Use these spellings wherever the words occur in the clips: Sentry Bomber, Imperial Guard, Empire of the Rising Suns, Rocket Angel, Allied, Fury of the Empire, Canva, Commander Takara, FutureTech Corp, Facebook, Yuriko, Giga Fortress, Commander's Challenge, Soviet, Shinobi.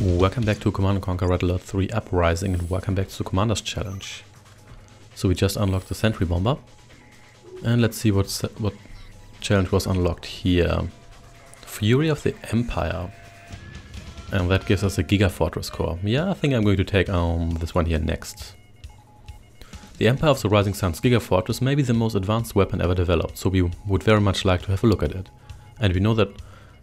Welcome back to Command & Conquer Red Alert 3 Uprising and welcome back to Commander's Challenge. So we just unlocked the Sentry Bomber and let's see what challenge was unlocked here. Fury of the Empire, and that gives us a Giga Fortress core. Yeah, I think I'm going to take this one here next. The Empire of the Rising Suns Giga Fortress may be the most advanced weapon ever developed, so we would very much like to have a look at it. And we know that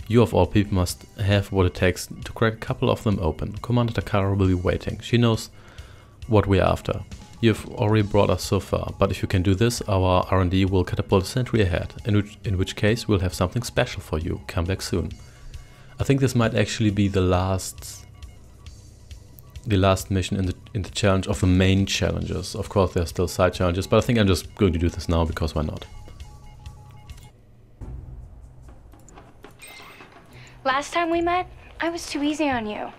you of all people must have what it takes to crack a couple of them open. Commander Takara will be waiting. She knows what we're after. You've already brought us so far, but if you can do this, our R&D will catapult a century ahead, in which case we'll have something special for you. Come back soon. I think this might actually be the last mission in the challenge of the main challenges. Of course there are still side challenges, but I think I'm just going to do this now because why not. Last time we met, I was too easy on you.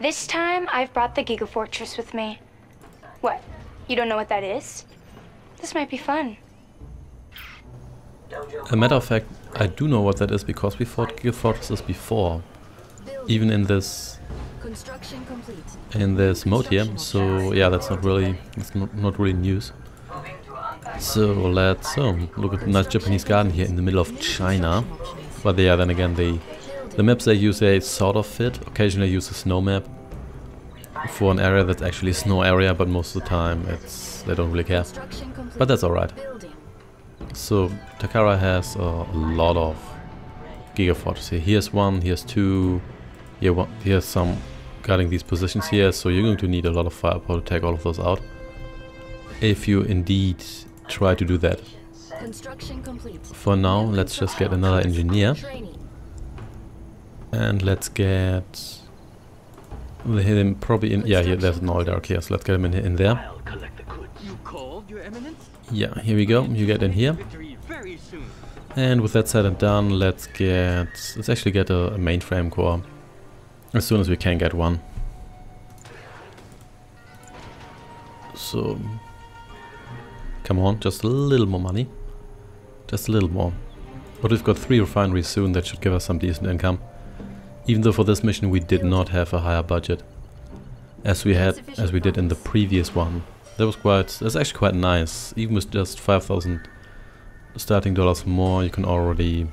This time, I've brought the Giga Fortress with me. What? You don't know what that is? This might be fun. A matter of fact, I do know what that is because we fought Giga Fortresses before, even in this mode here. So yeah, that's not really news. So let's look at the nice Japanese garden here in the middle of China. But yeah, then again the maps they use, they sort of fit. Occasionally use a snow map for an area that's actually a snow area, but most of the time they don't really care. But that's alright. So Takara has a lot of Giga Fortress here. Here's one, here's two, here's some guarding these positions here, so you're going to need a lot of firepower to take all of those out. If you indeed try to do that. For now, let's just get another engineer. And let's get him probably in. Yeah, here, there's an oil dark here, so let's get him in there. Yeah, here we go. You get in here. And with that said and done, let's actually get a mainframe core as soon as we can get one. So come on, just a little more money, just a little more. But we've got 3 refineries soon. That should give us some decent income. Even though for this mission we did not have a higher budget as we did in the previous one. That's actually quite nice. Even with just 5,000 starting dollars more, you can already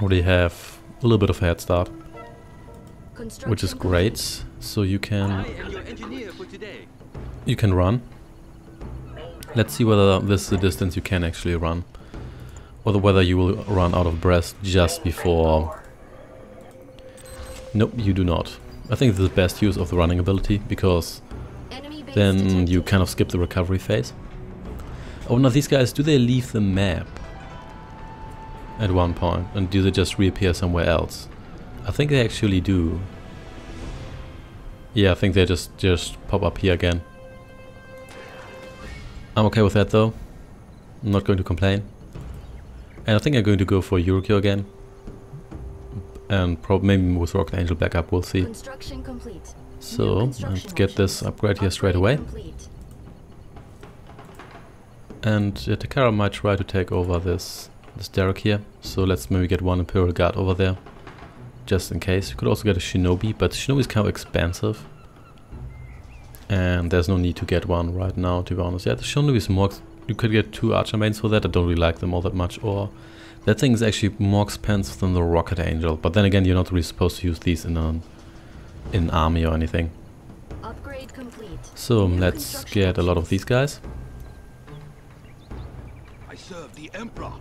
have a little bit of a head start, which is great. So you can run. Let's see whether this is the distance you can actually run, or whether you will run out of breath just before. Nope, you do not. I think this is the best use of the running ability, because then you kind of skip the recovery phase. Oh, now these guys, do they leave the map at one point, and do they just reappear somewhere else? I think they actually do. Yeah, I think they just pop up here again. I'm okay with that though. I'm not going to complain. And I think I'm going to go for Yuriko again. And probably maybe with Rocket Angel back up, we'll see. So let's get this upgrade here straight away. And Takara might try to take over this derrick here. So let's maybe get one Imperial Guard over there, just in case. You could also get a Shinobi, but Shinobi is kind of expensive, and there's no need to get one right now, to be honest. Yeah, the Shinobi is more. You could get 2 Archer mains for that. I don't really like them all that much. Or that thing is actually more expensive than the Rocket Angel, but then again, you're not really supposed to use these in an army or anything. Upgrade complete. So let's get a lot of these guys. I serve the Emperor.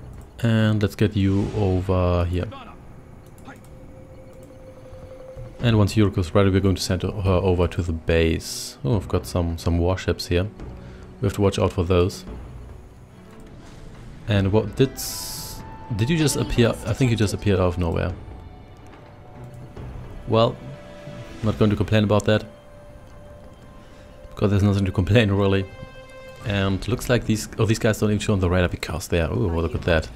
And let's get you over here. And once Yuriko's ready, we're going to send her over to the base. Oh, I've got some warships here. We have to watch out for those. And what did you just appear? I think you just appeared out of nowhere. Well, I'm not going to complain about that, because there's nothing to complain really. And looks like these guys don't even show on the radar because they are. Oh, look at that.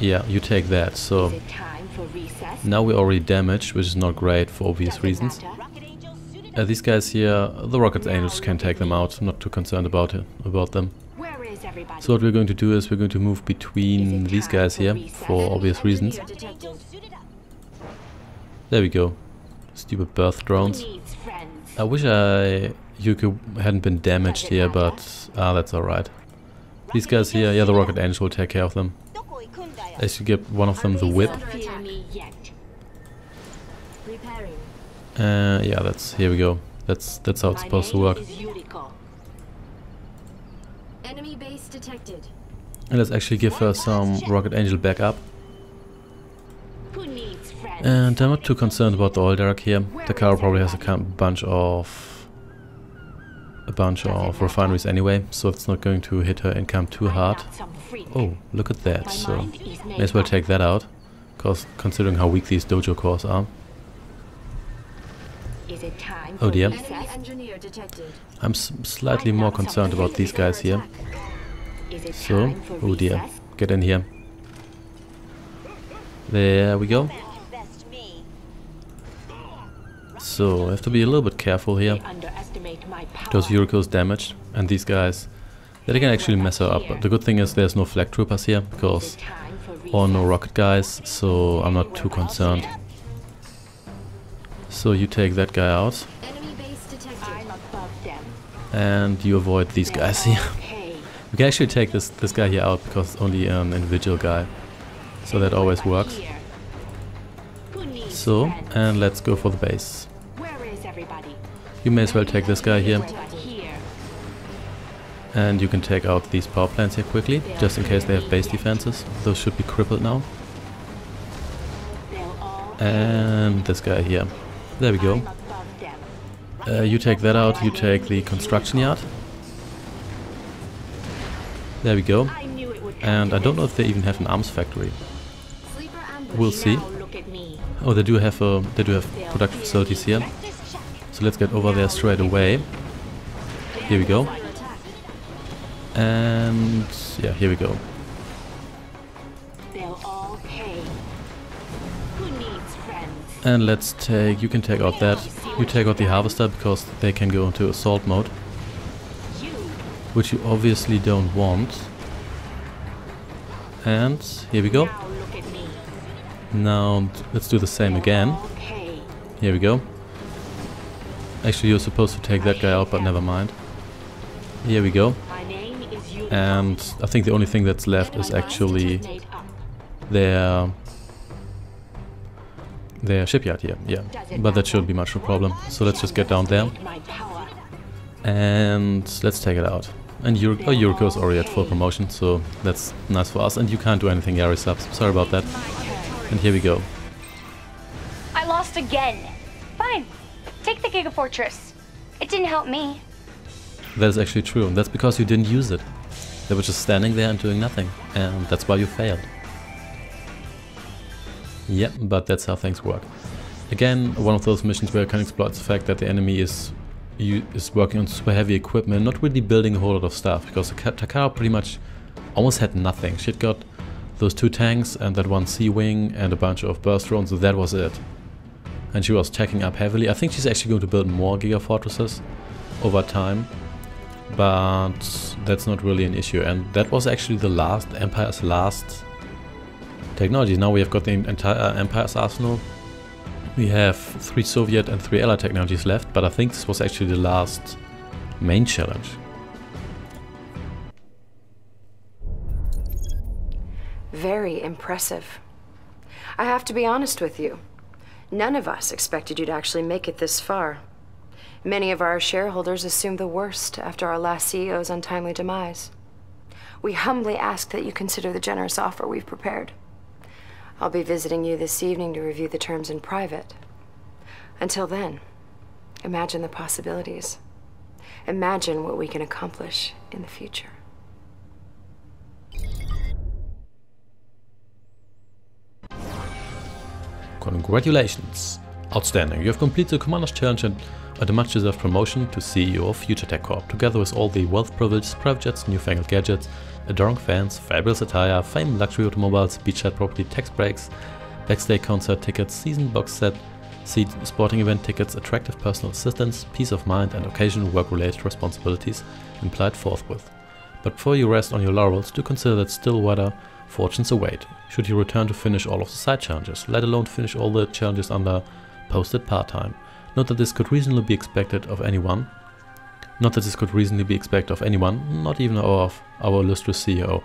Yeah, you take that. So now we're already damaged, which is not great for obvious reasons. These guys here, the Rocket Angels can take them out. I'm not too concerned about them. everybody. So what we're going to do is we're going to move between these guys here for obvious reasons. There we go. Stupid birth drones. I wish Yuriko hadn't been damaged here, but that's alright. These guys here, yeah, the Rocket Angel will take care of them. I should get one of them the whip. Yeah, that's, here we go. That's how it's supposed to work. And let's actually give her some Rocket Angel back up. And I'm not too concerned about the oil derrick here. Takara probably has a bunch of refineries anyway, so it's not going to hit her income too hard. Oh, look at that! So may as well take that out, cause considering how weak these dojo cores are. Oh dear! I'm slightly more concerned about these guys here. So, oh dear, get in here. There we go. So I have to be a little bit careful here, because Yuriko is damaged, and these guys, they can actually mess her up. But the good thing is there's no flag troopers here, because, or no rocket guys, so I'm not too concerned. So you take that guy out, and you avoid these guys here. We can actually take this guy here out, because it's only an individual guy, so that always works. So, and let's go for the base. You may as well take this guy here. And you can take out these power plants here quickly, just in case they have base defenses. Those should be crippled now. And this guy here. There we go. You take that out, you take the construction yard. There we go. And I don't know if they even have an arms factory. We'll see. Oh, they do have production facilities here. So let's get over there straight away. Here we go. And yeah, here we go. And let's take, you can take out that. You take out the harvester because they can go into assault mode. Which you obviously don't want. And here we go. Now let's do the same again. Here we go. Actually, you're supposed to take that guy out, but never mind. Here we go. And I think the only thing that's left is actually their shipyard here. Yeah, but that shouldn't be much of a problem. So let's just get down there. And let's take it out. And Yuriko is already at full promotion, so that's nice for us. And you can't do anything, Yari subs. Sorry about that. And here we go. I lost again. Fine. Take the Giga Fortress. It didn't help me. That is actually true, and that's because you didn't use it. They were just standing there and doing nothing, and that's why you failed. Yep, but that's how things work. Again, one of those missions where you can exploit the fact that the enemy is working on super heavy equipment, not really building a whole lot of stuff, because Takara pretty much almost had nothing. She'd got those 2 tanks and that 1 C-Wing and a bunch of burst drones, so that was it. And she was checking up heavily. I think she's actually going to build more Giga Fortresses over time, but that's not really an issue. And that was actually the last, Empire's last technology. Now we have got the entire Empire's arsenal. We have 3 Soviet and 3 Allied technologies left, but I think this was actually the last main challenge. Very impressive. I have to be honest with you. None of us expected you to actually make it this far. Many of our shareholders assumed the worst after our last CEO's untimely demise. We humbly ask that you consider the generous offer we've prepared. I'll be visiting you this evening to review the terms in private. Until then, imagine the possibilities. Imagine what we can accomplish in the future. Congratulations! Outstanding, you have completed the Commander's Challenge and a much deserved promotion to CEO of FutureTech Corp, together with all the wealth privileges, private jets, newfangled gadgets, adoring fans, fabulous attire, fame, luxury automobiles, beachside property, tax breaks, backstage concert tickets, season box set, seat sporting event tickets, attractive personal assistance, peace of mind, and occasional work-related responsibilities implied forthwith. But before you rest on your laurels, do consider that still weather fortunes await, should you return to finish all of the side challenges, let alone finish all the challenges under posted part-time. Not that this could reasonably be expected of anyone, not even of our illustrious CEO.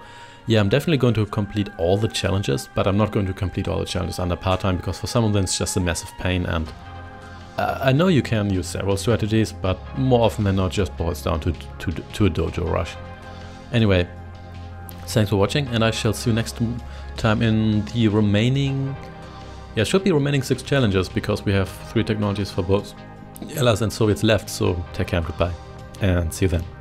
Yeah, I'm definitely going to complete all the challenges, but I'm not going to complete all the challenges under part-time, because for some of them it's just a massive pain, and I know you can use several strategies, but more often than not just boils down to a dojo rush. Anyway, thanks for watching, and I shall see you next time in the remaining... Yeah, it should be remaining 6 challenges, because we have 3 technologies for both Allies and Soviets left, so take care and goodbye, and see you then.